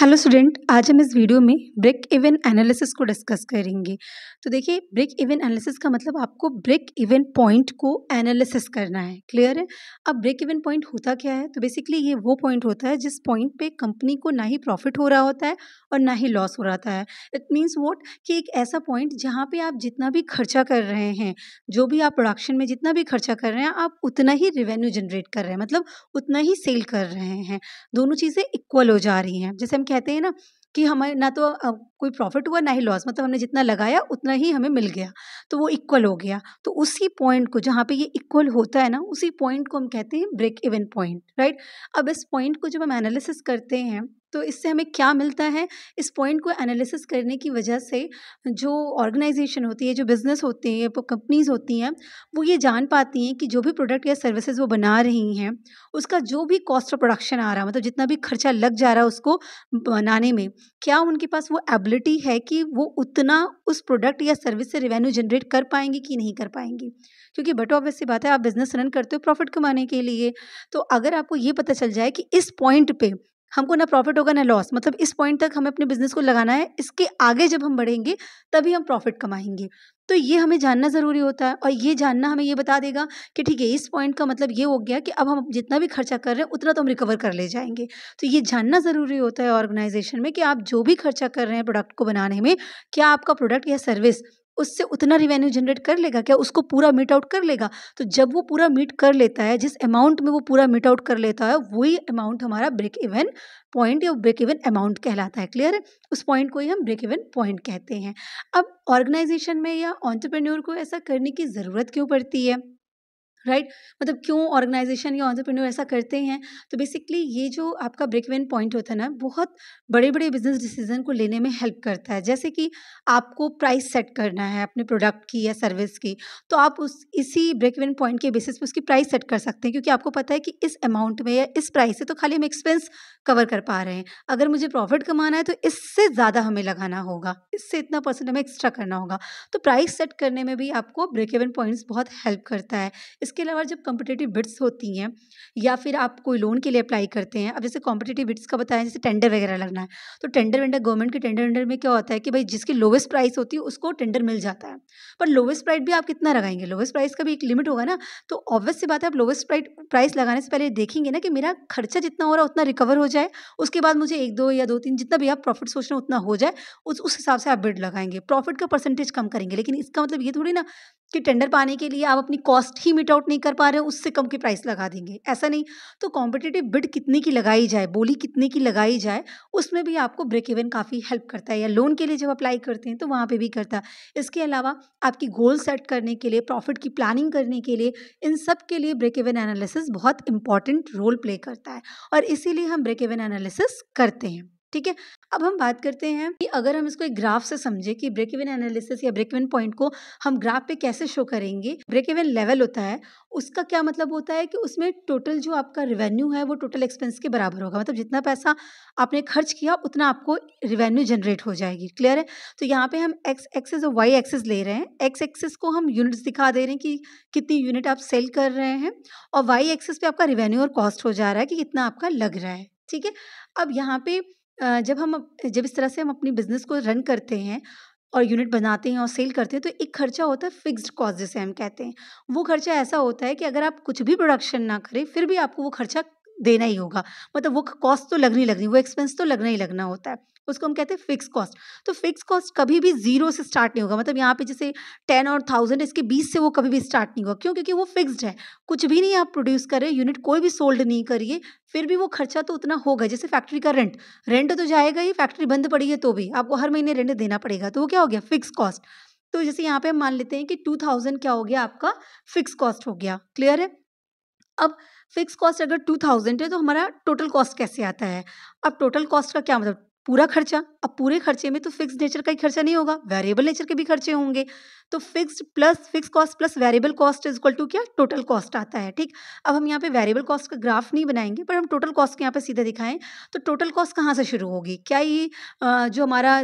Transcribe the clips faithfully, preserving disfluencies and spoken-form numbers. Hello student, आज हम इस वीडियो में ब्रेक इवन एनालिसिस को डिस्कस करेंगे। तो देखिए, ब्रेक इवन एनालिसिस का मतलब आपको ब्रेक इवन पॉइंट को एनालिसिस करना है। क्लियर है? अब ब्रेक इवन पॉइंट होता क्या है? तो बेसिकली ये वो पॉइंट होता है जिस पॉइंट पे कंपनी को ना ही प्रॉफिट हो रहा होता है और ना ही लॉस हो रहा है। इट मीन्स वॉट कि एक ऐसा पॉइंट जहाँ पर आप जितना भी खर्चा कर रहे हैं, जो भी आप प्रोडक्शन में जितना भी खर्चा कर रहे हैं, आप उतना ही रेवेन्यू जनरेट कर रहे हैं, मतलब उतना ही सेल कर रहे हैं। दोनों चीज़ें इक्वल हो जा रही हैं। जैसे हम कहते हैं ना कि हमें ना तो कोई प्रॉफिट हुआ ना ही लॉस, मतलब हमने जितना लगाया उतना ही हमें मिल गया, तो वो इक्वल हो गया। तो उसी पॉइंट को जहाँ पे ये इक्वल होता है ना, उसी पॉइंट को हम कहते हैं ब्रेक इवन पॉइंट, राइट। अब इस पॉइंट को जब हम एनालिसिस करते हैं तो इससे हमें क्या मिलता है? इस पॉइंट को एनालिसिस करने की वजह से जो ऑर्गेनाइजेशन होती है, जो बिज़नेस होते हैं, कंपनीज़ होती हैं, वो ये जान पाती हैं कि जो भी प्रोडक्ट या सर्विसेज वो बना रही हैं उसका जो भी कॉस्ट ऑफ प्रोडक्शन आ रहा है, मतलब जितना भी खर्चा लग जा रहा है उसको बनाने में, क्या उनके पास वो एबिलिटी है कि वो उतना उस प्रोडक्ट या सर्विस से रेवेन्यू जनरेट कर पाएंगे कि नहीं कर पाएंगे। क्योंकि बट ऑब्वियस सी बात है, आप बिज़नेस रन करते हो प्रॉफिट कमाने के लिए। तो अगर आपको ये पता चल जाए कि इस पॉइंट पे हमको ना प्रॉफिट होगा ना लॉस, मतलब इस पॉइंट तक हमें अपने बिजनेस को लगाना है, इसके आगे जब हम बढ़ेंगे तभी हम प्रॉफिट कमाएंगे, तो ये हमें जानना ज़रूरी होता है। और ये जानना हमें ये बता देगा कि ठीक है, इस पॉइंट का मतलब ये हो गया कि अब हम जितना भी खर्चा कर रहे हैं उतना तो हम रिकवर कर ले जाएंगे। तो ये जानना ज़रूरी होता है ऑर्गेनाइजेशन में कि आप जो भी खर्चा कर रहे हैं प्रोडक्ट को बनाने में, क्या आपका प्रोडक्ट या सर्विस उससे उतना रिवेन्यू जनरेट कर लेगा, क्या उसको पूरा मीट आउट कर लेगा। तो जब वो पूरा मीट कर लेता है, जिस अमाउंट में वो पूरा मीट आउट कर लेता है, वही अमाउंट हमारा ब्रेक इवन पॉइंट या ब्रेक इवन अमाउंट कहलाता है। क्लियर है? उस पॉइंट को ही हम ब्रेक इवन पॉइंट कहते हैं। अब ऑर्गेनाइजेशन में या एंटरप्रेन्योर को ऐसा करने की ज़रूरत क्यों पड़ती है, राइट right? मतलब क्यों ऑर्गेनाइजेशन या एंटरप्रेन्योर ऐसा करते हैं? तो बेसिकली ये जो आपका ब्रेक इवन पॉइंट होता है ना, बहुत बड़े बड़े बिजनेस डिसीजन को लेने में हेल्प करता है। जैसे कि आपको प्राइस सेट करना है अपने प्रोडक्ट की या सर्विस की, तो आप उस इसी ब्रेक इवन पॉइंट के बेसिस पे उसकी प्राइस सेट कर सकते हैं, क्योंकि आपको पता है कि इस अमाउंट में या इस प्राइस से तो खाली हम एक्सपेंस कवर कर पा रहे हैं। अगर मुझे प्रॉफिट कमाना है तो इससे ज़्यादा हमें लगाना होगा, इससे इतना परसेंट हमें एक्स्ट्रा करना होगा। तो प्राइस सेट करने में भी आपको ब्रेक इवन पॉइंट्स बहुत हेल्प करता है। इसके अलावा जब कॉम्पिटिटिव बिड्स होती हैं या फिर आप कोई लोन के लिए अप्लाई करते हैं, अब जैसे कॉम्पिटिटिव बिड्स का बताया, जैसे टेंडर वगैरह लगना है, तो टेंडर वेंडर गवर्नमेंट के टेंडर वेंडर में क्या होता है कि भाई जिसकी लोवेस्ट प्राइस होती है उसको टेंडर मिल जाता है। पर लोवेस्ट प्राइस भी आप कितना लगाएंगे, लोवेस्ट प्राइस का भी एक लिमिट होगा ना। तो ऑब्वियस सी बात है, आप लोवेस्ट प्राइस लगाने से पहले देखेंगे ना कि मेरा खर्चा जितना हो रहा है उतना रिकवर हो जाए, उसके बाद मुझे एक दो या दो तीन जितना भी आप प्रॉफिट सोच रहे हो उतना हो जाए, उस उस हिसाब से आप बिड लगाएंगे, प्रॉफिट का परसेंटेज कम करेंगे। लेकिन इसका मतलब ये थोड़ी ना कि टेंडर पाने के लिए आप अपनी कॉस्ट ही मिट आउट नहीं कर पा रहे हो, उससे कम की प्राइस लगा देंगे, ऐसा नहीं। तो कॉम्पिटिटिव बिड कितने की लगाई जाए, बोली कितने की लगाई जाए, उसमें भी आपको ब्रेक इवन काफ़ी हेल्प करता है। या लोन के लिए जब अप्लाई करते हैं तो वहाँ पे भी करता है। इसके अलावा आपकी गोल सेट करने के लिए, प्रॉफिट की प्लानिंग करने के लिए, इन सब के लिए ब्रेक इवन एनालिसिस बहुत इंपॉर्टेंट रोल प्ले करता है, और इसीलिए हम ब्रेक इवन एनालिसिस करते हैं। ठीक है, अब हम बात करते हैं कि अगर हम इसको एक ग्राफ से समझे कि ब्रेक इवन एनालिसिस या ब्रेक इवन पॉइंट को हम ग्राफ पे कैसे शो करेंगे। ब्रेक इवन लेवल होता है, उसका क्या मतलब होता है कि उसमें टोटल जो आपका रिवेन्यू है वो टोटल एक्सपेंस के बराबर होगा, मतलब जितना पैसा आपने खर्च किया उतना आपको रिवेन्यू जनरेट हो जाएगी। क्लियर है? तो यहाँ पे हम एक्स एक्सेस और वाई एक्सेस ले रहे हैं। एक्स एक्सेस को हम यूनिट्स दिखा दे रहे हैं कि कितनी यूनिट आप सेल कर रहे हैं, और वाई एक्सेस पे आपका रिवेन्यू और कॉस्ट हो जा रहा है कि कितना आपका लग रहा है। ठीक है, अब यहाँ पे जब हम जब इस तरह से हम अपनी बिज़नेस को रन करते हैं और यूनिट बनाते हैं और सेल करते हैं, तो एक खर्चा होता है फिक्स्ड कॉस्ट, जिसे हम कहते हैं। वो खर्चा ऐसा होता है कि अगर आप कुछ भी प्रोडक्शन ना करें फिर भी आपको वो खर्चा देना ही होगा, मतलब वो कॉस्ट तो लगनी लगनी, वो एक्सपेंस तो लगना ही लगना होता है, उसको हम कहते हैं फिक्स कॉस्ट। तो फिक्स कॉस्ट कभी भी जीरो से स्टार्ट नहीं होगा, मतलब यहाँ पे जैसे टेन और थाउजेंड इसके बीस से वो कभी भी स्टार्ट नहीं होगा। क्यों? क्योंकि वो फिक्स्ड है, कुछ भी नहीं आप प्रोड्यूस कर रहे, यूनिट कोई भी सोल्ड नहीं करिए, फिर भी वो खर्चा तो उतना होगा। जैसे फैक्ट्री का रेंट रेंट तो जाएगा ही, फैक्ट्री बंद पड़ी है तो भी आपको हर महीने रेंट देना पड़ेगा, तो वो क्या हो गया, फिक्स कॉस्ट। तो जैसे यहाँ पे हम मान लेते हैं कि टू थाउजेंड क्या हो गया, आपका फिक्स कॉस्ट हो गया। क्लियर है? अब फिक्स कॉस्ट अगर टू थाउजेंड है तो हमारा टोटल कॉस्ट कैसे आता है। अब टोटल कॉस्ट का क्या मतलब, पूरा खर्चा। अब पूरे खर्चे में तो फिक्स नेचर का ही खर्चा नहीं होगा, वेरिएबल नेचर के भी खर्चे होंगे। तो fixed plus fix cost plus variable cost is equal to क्या, टोटल कॉस्ट आता है। ठीक, अब हम यहाँ पे वेरिएबल कॉस्ट का ग्राफ नहीं बनाएंगे, पर हम टोटल कॉस्ट के यहाँ पे सीधा दिखाएं तो टोटल कॉस्ट कहाँ से शुरू होगी, क्या ये जो हमारा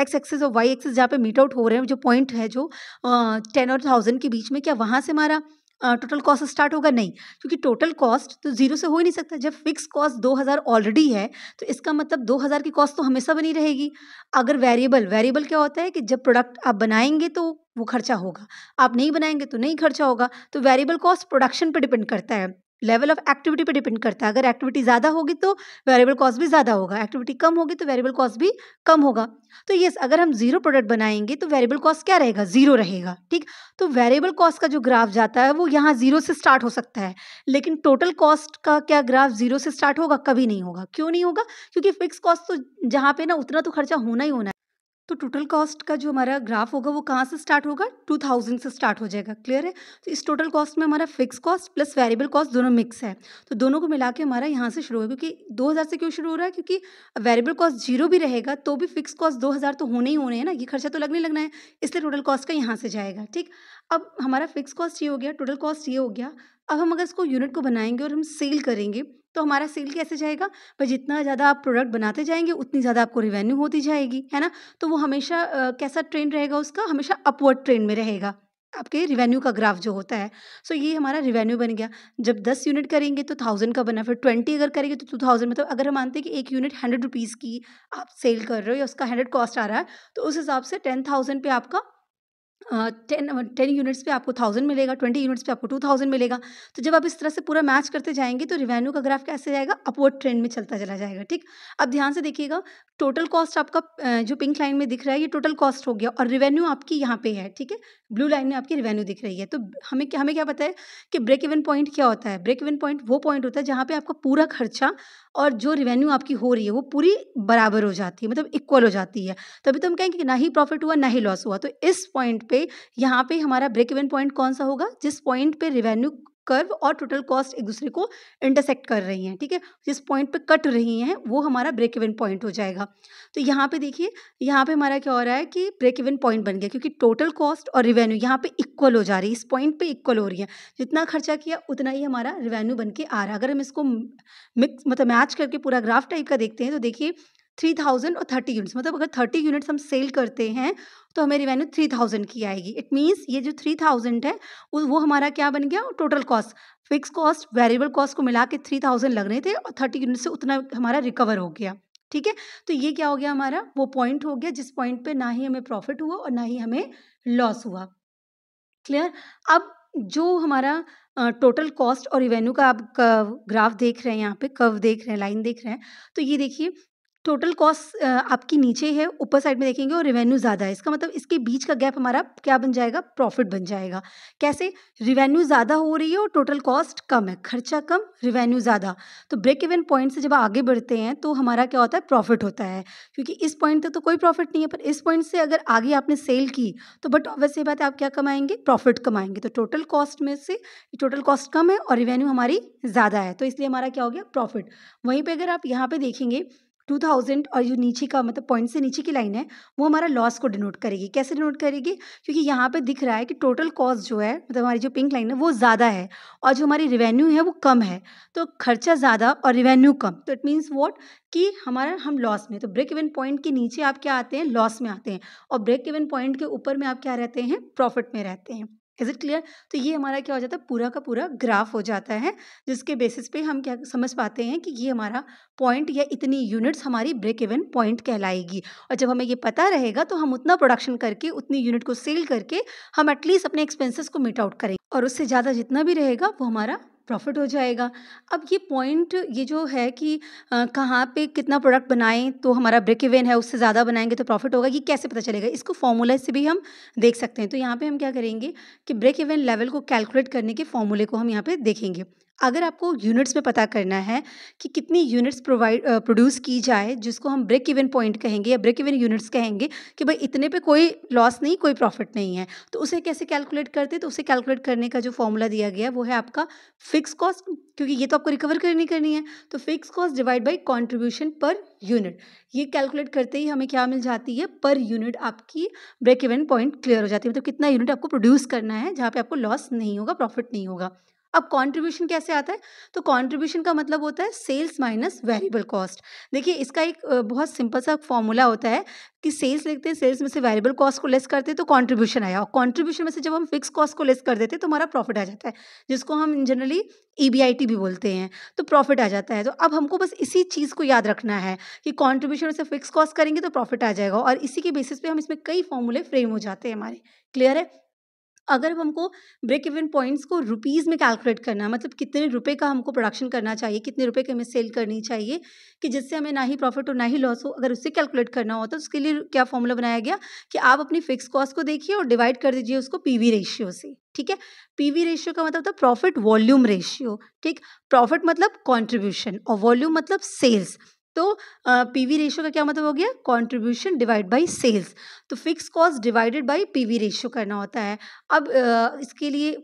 एक्स एक्सेस और वाई एक्सेस जहाँ पे मीट आउट हो रहे हैं, जो पॉइंट है जो टेन और थाउजेंड के बीच में, क्या वहाँ से हमारा टोटल कॉस्ट स्टार्ट होगा? नहीं, क्योंकि टोटल कॉस्ट तो जीरो से हो ही नहीं सकता। जब फिक्स कॉस्ट दो हज़ार ऑलरेडी है तो इसका मतलब दो हज़ार की कॉस्ट तो हमेशा बनी रहेगी। अगर वेरिएबल वेरिएबल क्या होता है कि जब प्रोडक्ट आप बनाएंगे तो वो खर्चा होगा, आप नहीं बनाएंगे तो नहीं खर्चा होगा। तो वेरिएबल कॉस्ट प्रोडक्शन पर डिपेंड करता है, लेवल ऑफ एक्टिविटी पे डिपेंड करता है। अगर एक्टिविटी ज़्यादा होगी तो वेरिएबल कॉस्ट भी ज़्यादा होगा, एक्टिविटी कम होगी तो वेरिएबल कॉस्ट भी कम होगा। तो यस, अगर हम जीरो प्रोडक्ट बनाएंगे तो वेरिएबल कॉस्ट क्या रहेगा? जीरो रहेगा। ठीक, तो वेरिएबल कॉस्ट का जो ग्राफ जाता है वो यहाँ जीरो से स्टार्ट हो सकता है, लेकिन टोटल कॉस्ट का क्या ग्राफ जीरो से स्टार्ट होगा? कभी नहीं होगा। क्यों नहीं होगा? क्योंकि फिक्स कॉस्ट तो जहाँ पर ना उतना तो खर्चा होना ही होना है। तो टोटल कॉस्ट का जो हमारा ग्राफ होगा वो कहाँ से स्टार्ट होगा? टू थाउज़ेंड से स्टार्ट हो जाएगा। क्लियर है? तो इस टोटल कॉस्ट में हमारा fix cost plus variable cost दोनों मिक्स है, तो दोनों को मिला के हमारा यहाँ से शुरू होगा। क्योंकि दो हज़ार से क्यों शुरू हो रहा है? क्योंकि वेरिएबल कॉस्ट जीरो भी रहेगा तो भी फिक्स कॉस्ट दो हज़ार तो होने ही होने हैं ना, ये खर्चा तो लगने लगना है, इसलिए टोटल कॉस्ट का यहाँ से जाएगा। ठीक, अब हमारा फिक्स कॉस्ट ये हो गया, टोटल कॉस्ट ये हो गया। अब हम अगर इसको यूनिट को बनाएंगे और हम सेल करेंगे तो हमारा सेल कैसे जाएगा? भाई जितना ज़्यादा आप प्रोडक्ट बनाते जाएंगे उतनी ज़्यादा आपको रिवेन्यू होती जाएगी, है ना। तो वो हमेशा आ, कैसा ट्रेंड रहेगा उसका? हमेशा अपवर्ड ट्रेंड में रहेगा आपके रिवेन्यू का ग्राफ जो होता है। सो so, ये हमारा रिवेन्यू बन गया। जब दस यूनिट करेंगे तो थाउजेंड का बना, फिर ट्वेंटी अगर करेंगे तो टू थाउजेंड। मतलब अगर हम मानते हैं कि एक यूनिट हंड्रेड रुपीज़ की आप सेल कर रहे हो या उसका हंड्रेड कॉस्ट आ रहा है, तो उस हिसाब से टेन थाउजेंड पे आपका टेन टेन यूनिट्स पे आपको थाउजेंड मिलेगा, ट्वेंटी यूनिट्स पे आपको टू थाउजेंड मिलेगा। तो जब आप इस तरह से पूरा मैच करते जाएंगे तो रिवेन्यू का ग्राफ कैसे जाएगा? अपवर्ड ट्रेंड में चलता चला जाएगा। ठीक, अब ध्यान से देखिएगा, टोटल कॉस्ट आपका जो पिंक लाइन में दिख रहा है ये टोटल कॉस्ट हो गया और रिवेन्यू आपकी यहाँ पे है। ठीक है, ब्लू लाइन में आपकी रिवेन्यू दिख रही है। तो हमें क्या हमें क्या पता है कि ब्रेक इवन पॉइंट क्या होता है? ब्रेक इवन पॉइंट वो पॉइंट होता है जहाँ पे आपका पूरा खर्चा और जो रिवेन्यू आपकी हो रही है वो पूरी बराबर हो जाती है, मतलब इक्वल हो जाती है। तभी तो हम कहेंगे कि ना ही प्रॉफिट हुआ ना ही लॉस हुआ। तो इस पॉइंट पे यहाँ पे हमारा ब्रेक इवन पॉइंट कौन सा होगा? जिस पॉइंट पे रिवेन्यू कर्व और टोटल कॉस्ट एक दूसरे को इंटरसेक्ट कर रही हैं। ठीक है, जिस पॉइंट पे कट रही हैं वो हमारा ब्रेक इवन पॉइंट हो जाएगा। तो यहाँ पे देखिए, यहाँ पे हमारा क्या हो रहा है कि ब्रेक इवन पॉइंट बन गया, क्योंकि टोटल कॉस्ट और रिवेन्यू यहाँ पे इक्वल हो जा रही है, इस पॉइंट पे इक्वल हो रही है। जितना खर्चा किया उतना ही हमारा रिवेन्यू बन के आ रहा है। अगर हम इसको मिक्स मतलब मैच करके पूरा ग्राफ टाइप का देखते हैं तो देखिए थ्री थाउजेंड और थर्टी यूनिट्स, मतलब अगर थर्टी यूनिट्स हम सेल करते हैं तो हमें रिवेन्यू थ्री थाउजेंड की आएगी। इट मीन्स ये जो थ्री थाउजेंड है वो हमारा क्या बन गया? Total cost, fix cost variable cost को मिला के थ्री थाउजेंड लग रहे थे और थर्टी यूनिट से उतना हमारा रिकवर हो गया। ठीक है, तो ये क्या हो गया? हमारा वो पॉइंट हो गया जिस पॉइंट पे ना ही हमें प्रॉफिट हुआ और ना ही हमें लॉस हुआ। क्लियर? अब जो हमारा टोटल कॉस्ट और रिवेन्यू का आप ग्राफ देख रहे हैं, यहाँ पे कर्व देख रहे हैं, लाइन देख रहे हैं, तो ये देखिए टोटल कॉस्ट आपकी नीचे है, ऊपर साइड में देखेंगे और रेवेन्यू ज़्यादा है। इसका मतलब इसके बीच का गैप हमारा क्या बन जाएगा? प्रॉफिट बन जाएगा। कैसे? रेवेन्यू ज़्यादा हो रही है और टोटल कॉस्ट कम है, खर्चा कम रेवेन्यू ज़्यादा। तो ब्रेक इवन पॉइंट से जब आगे बढ़ते हैं तो हमारा क्या होता है? प्रॉफिट होता है, क्योंकि इस पॉइंट तक तो कोई प्रॉफिट नहीं है, पर इस पॉइंट से अगर आगे आपने सेल की तो बट ऑब्वियस ये बात है आप क्या कमाएंगे? प्रॉफिट कमाएंगे। तो टोटल कॉस्ट में से टोटल कॉस्ट कम है और रेवेन्यू हमारी ज़्यादा है, तो इसलिए हमारा क्या हो गया? प्रॉफिट। वहीं पर अगर आप यहाँ पर देखेंगे टू थाउजेंड और जो नीचे का मतलब पॉइंट से नीचे की लाइन है वो हमारा लॉस को डिनोट करेगी। कैसे डिनोट करेगी? क्योंकि यहाँ पे दिख रहा है कि टोटल कॉस्ट जो है मतलब हमारी जो पिंक लाइन है वो ज़्यादा है और जो हमारी रिवेन्यू है वो कम है, तो खर्चा ज़्यादा और रिवेन्यू कम, तो इट मीन्स व्हाट कि हमारा हम लॉस में। तो ब्रेक इवन पॉइंट के नीचे आप क्या आते हैं? लॉस में आते हैं, और ब्रेक इवन पॉइंट के ऊपर में आप क्या रहते हैं? प्रॉफिट में रहते हैं। Is it clear? तो ये हमारा क्या हो जाता है? पूरा का पूरा ग्राफ हो जाता है, जिसके बेसिस पे हम क्या समझ पाते हैं कि ये हमारा पॉइंट या इतनी यूनिट्स हमारी ब्रेक इवन पॉइंट कहलाएगी। और जब हमें ये पता रहेगा तो हम उतना प्रोडक्शन करके उतनी यूनिट को सेल करके हम एटलीस्ट अपने एक्सपेंसेस को मीट आउट करेंगे और उससे ज़्यादा जितना भी रहेगा वो हमारा प्रॉफिट हो जाएगा। अब ये पॉइंट ये जो है कि कहाँ पे कितना प्रोडक्ट बनाएं तो हमारा ब्रेक इवन है, उससे ज़्यादा बनाएंगे तो प्रॉफिट होगा, ये कैसे पता चलेगा? इसको फॉर्मूला से भी हम देख सकते हैं। तो यहाँ पे हम क्या करेंगे कि ब्रेक इवन लेवल को कैलकुलेट करने के फॉर्मूले को हम यहाँ पे देखेंगे। अगर आपको यूनिट्स में पता करना है कि कितनी यूनिट्स प्रोवाइड प्रोड्यूस की जाए जिसको हम ब्रेक इवन पॉइंट कहेंगे या ब्रेक इवन यूनिट्स कहेंगे कि भाई इतने पे कोई लॉस नहीं कोई प्रॉफिट नहीं है, तो उसे कैसे कैलकुलेट करते हैं? तो उसे कैलकुलेट करने का जो फॉर्मूला दिया गया वो है आपका फिक्स कॉस्ट, क्योंकि ये तो आपको रिकवर करनी करनी है, तो fix cost divide by contribution per unit. ये कैलकुलेट करते ही हमें क्या मिल जाती है? पर यूनिट आपकी ब्रेक इवन पॉइंट क्लियर हो जाती है, मतलब कितना यूनिट आपको प्रोड्यूस करना है जहाँ पर आपको लॉस नहीं होगा प्रॉफिट नहीं होगा। अब कंट्रीब्यूशन कैसे आता है, तो कंट्रीब्यूशन का मतलब होता है सेल्स माइनस वेरिएबल कॉस्ट। देखिए इसका एक बहुत सिंपल सा फॉर्मूला होता है कि सेल्स लिखते हैं, सेल्स में से वेरिएबल कॉस्ट को लेस करते हैं तो कंट्रीब्यूशन आया, और कंट्रीब्यूशन में से जब हम फिक्स कॉस्ट को लेस कर देते हैं तो हमारा प्रॉफिट आ जाता है, जिसको हम जनरली ईबीआईटी भी बोलते हैं, तो प्रॉफिट आ जाता है। तो अब हमको बस इसी चीज़ को याद रखना है कि कंट्रीब्यूशन से फिक्स कॉस्ट करेंगे तो प्रॉफिट आ जाएगा, और इसी के बेसिस पे हम इसमें कई फॉर्मूले फ्रेम हो जाते हैं हमारे। क्लियर है? अगर हमको ब्रेक इवन पॉइंट्स को रुपीस में कैलकुलेट करना, मतलब कितने रुपए का हमको प्रोडक्शन करना चाहिए, कितने रुपए की हमें सेल करनी चाहिए कि जिससे हमें ना ही प्रॉफिट हो ना ही लॉस हो, अगर उससे कैलकुलेट करना हो तो उसके लिए क्या फॉर्मूला बनाया गया कि आप अपनी फिक्स कॉस्ट को देखिए और डिवाइड कर दीजिए उसको पीवी रेशियो से। ठीक है, पीवी रेशियो का मतलब होता है प्रॉफिट वॉल्यूम रेशियो। ठीक, प्रॉफिट मतलब कॉन्ट्रीब्यूशन और वॉल्यूम मतलब सेल्स। तो पीवी रेशियो का क्या मतलब हो गया, कंट्रीब्यूशन डिवाइड बाय सेल्स। तो fix cost divided by PV ratio करना होता है। अब uh, इसके लिए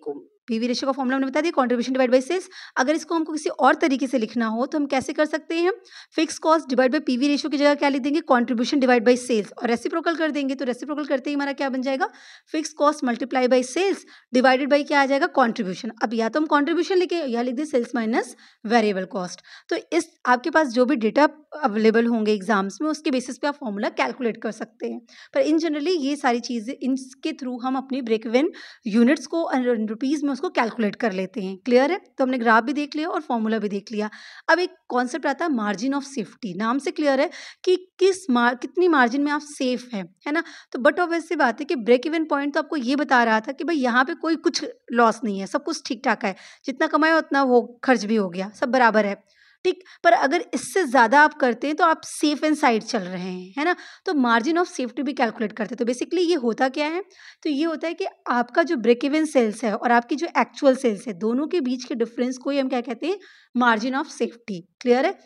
पीवी रेशियो का फॉर्मूला हमने बता दिया, कंट्रीब्यूशन डिवाइड बाय सेल्स। अगर इसको हमको किसी और तरीके से लिखना हो तो हम कैसे कर सकते हैं, fix cost divide by PV ratio की जगह क्या लिख देंगे, कंट्रीब्यूशन डिवाइड बाय सेल्स, और रेसिप्रोकल कर देंगे। तो रेसिप्रोकल करते ही हमारा क्या बन जाएगा, fix cost multiply by sales divided by क्या आ जाएगा, कॉन्ट्रीब्यूशन। अब या तो हम कॉन्ट्रीब्यूशन लिखे या लिख दें सेल्स माइनस वेरिएबल कॉस्ट। तो इस आपके पास जो भी डेटा अवेलेबल होंगे एग्जाम्स में उसके बेसिस पे आप फॉर्मूला कैलकुलेट कर सकते हैं। पर इन जनरली ये सारी चीज़ें इनके थ्रू हम अपनी ब्रेक इवन यूनिट्स को रुपीज़ में उसको कैलकुलेट कर लेते हैं। क्लियर है? तो हमने ग्राफ भी देख लिया और फॉर्मूला भी देख लिया। अब एक कॉन्सेप्ट आता है मार्जिन ऑफ सेफ्टी, नाम से क्लियर है कि किस मार कितनी मार्जिन में आप सेफ हैं, है ना। तो बट ऑब्वियस सी बात है कि ब्रेक इवन पॉइंट तो आपको ये बता रहा था कि भाई यहाँ पर कोई कुछ लॉस नहीं है, सब कुछ ठीक ठाक है, जितना कमाया उतना वो खर्च भी हो गया, सब बराबर है। ठीक, पर अगर इससे ज़्यादा आप करते हैं तो आप सेफ एंड साइड चल रहे हैं, है ना। तो मार्जिन ऑफ सेफ्टी भी कैलकुलेट करते हैं। तो बेसिकली ये होता क्या है, तो ये होता है कि आपका जो ब्रेक इवन सेल्स है और आपकी जो एक्चुअल सेल्स है दोनों के बीच के डिफरेंस को ही हम क्या कहते हैं, मार्जिन ऑफ सेफ्टी। क्लियर है?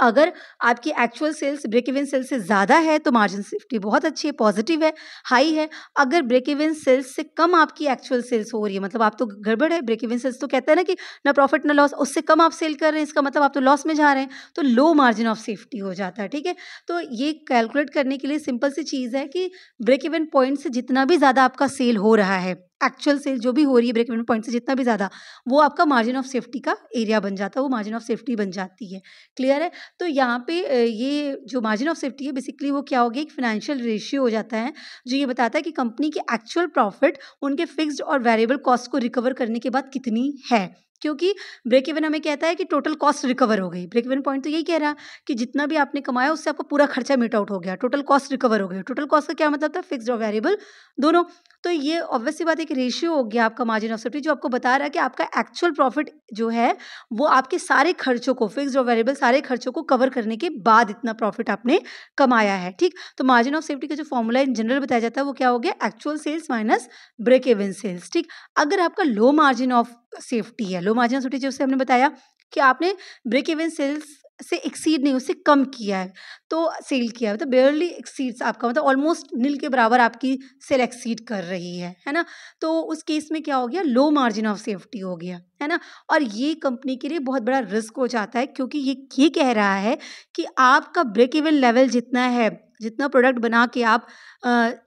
अगर आपकी actual sales break even sales से ज़्यादा है तो मार्जिन सेफ्टी बहुत अच्छी है, पॉजिटिव है, हाई है। अगर ब्रेक इवन सेल्स से कम आपकी एक्चुअल सेल्स हो रही है, मतलब आप तो गड़बड़ है, ब्रेक इवन सेल्स तो कहता है ना कि ना प्रॉफिट ना लॉस, उससे कम आप सेल कर रहे हैं, इसका मतलब आप तो लॉस में जा रहे हैं, तो लो मार्जिन ऑफ सेफ्टी हो जाता है। ठीक है, तो ये कैलकुलेट करने के लिए सिंपल सी चीज़ है कि ब्रेक इवन पॉइंट से जितना भी ज़्यादा आपका सेल हो रहा है, एक्चुअल सेल जो भी हो रही है ब्रेक इवन पॉइंट से जितना भी ज़्यादा, वो आपका मार्जिन ऑफ सेफ्टी का एरिया बन जाता है, वो मार्जिन ऑफ सेफ्टी बन जाती है। क्लियर है? तो यहाँ पे ये जो मार्जिन ऑफ सेफ्टी है बेसिकली वो क्या हो गया, एक फिनेंशियल रेशियो हो जाता है जो ये बताता है कि कंपनी की एक्चुअल प्रॉफिट उनके फिक्स्ड और वेरिएबल कॉस्ट को रिकवर करने के बाद कितनी है, क्योंकि ब्रेक इवन हमें कहता है कि टोटल कॉस्ट रिकवर हो गई। ब्रेक इवन पॉइंट तो यही कह रहा है कि जितना भी आपने कमाया उससे आपका पूरा खर्चा मीट आउट हो गया, टोटल कॉस्ट रिकवर हो गई। टोटल कॉस्ट का क्या मतलब था, फिक्स्ड और वेरिएबल दोनों। तो ये ऑब्वियसली बात है कि रेशियो हो गया आपका मार्जिन ऑफ सेफ्टी, जो आपको बता रहा है कि आपका एक्चुअल प्रॉफिट जो है वो आपके सारे खर्चों को, फिक्स्ड और वेरिएबल सारे खर्चों को कवर करने के बाद इतना प्रॉफिट आपने कमाया है। ठीक, तो मार्जिन ऑफ सेफ्टी का जो फॉर्मूला इन जनरल बताया जाता है वो क्या हो गया, actual sales minus break even sales. ठीक, अगर आपका लो मार्जिन ऑफ सेफ्टी है, लो मार्जिन ऑफ सेफ्टी जैसे हमने बताया कि आपने ब्रेक इवन सेल्स से एक्सीड नहीं, उससे कम किया है, तो सेल किया है मतलब बेयरली एक्सीड्स आपका, मतलब ऑलमोस्ट नील के बराबर आपकी सेल एक्सीड कर रही है, है ना। तो उस केस में क्या हो गया, लो मार्जिन ऑफ सेफ्टी हो गया, है ना। और ये कंपनी के लिए बहुत बड़ा रिस्क हो जाता है, क्योंकि ये ये कह रहा है कि आपका ब्रेक इवन लेवल जितना है, जितना प्रोडक्ट बना के आप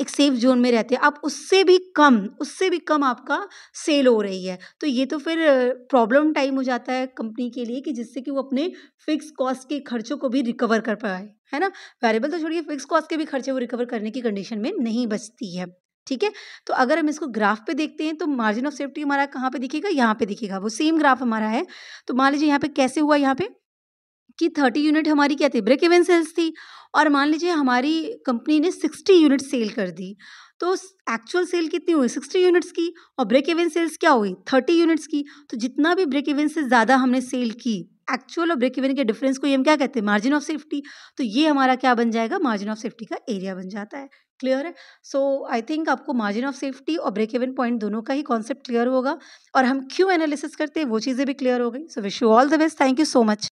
एक सेफ जोन में रहते हैं, आप उससे भी कम उससे भी कम आपका सेल हो रही है, तो ये तो फिर प्रॉब्लम टाइम हो जाता है कंपनी के लिए, कि जिससे कि वो अपने फिक्स कॉस्ट के खर्चों को भी रिकवर कर पाए, है ना। वेरिएबल तो छोड़िए, फिक्स कॉस्ट के भी खर्चे वो रिकवर करने की कंडीशन में नहीं बचती है। ठीक है, तो अगर हम इसको ग्राफ पे देखते हैं तो मार्जिन ऑफ सेफ्टी हमारा कहाँ पे दिखेगा, यहाँ पे दिखेगा, वो सेम ग्राफ हमारा है। तो मान लीजिए यहाँ पे कैसे हुआ, यहाँ पे कि तीस यूनिट हमारी क्या थी, ब्रेक इवन सेल्स थी, और मान लीजिए हमारी कंपनी ने साठ यूनिट सेल कर दी, तो एक्चुअल सेल कितनी हुई, साठ यूनिट्स की, और ब्रेक इवन सेल्स क्या हुई, तीस यूनिट्स की। तो जितना भी ब्रेक इवन से ज़्यादा हमने सेल की, एक्चुअल और ब्रेक इवन के डिफरेंस को ये हम क्या कहते हैं, मार्जिन ऑफ सेफ्टी। तो ये हमारा क्या बन जाएगा, मार्जिन ऑफ सेफ्टी का एरिया बन जाता है। क्लियर है? सो आई थिंक आपको मार्जिन ऑफ सेफ्टी और ब्रेक इवन पॉइंट दोनों का ही कॉन्सेप्ट क्लियर होगा, और हम क्यों एनालिसिस करते हैं वो चीज़ें भी क्लियर हो गई। So wish you all the best, thank you so much.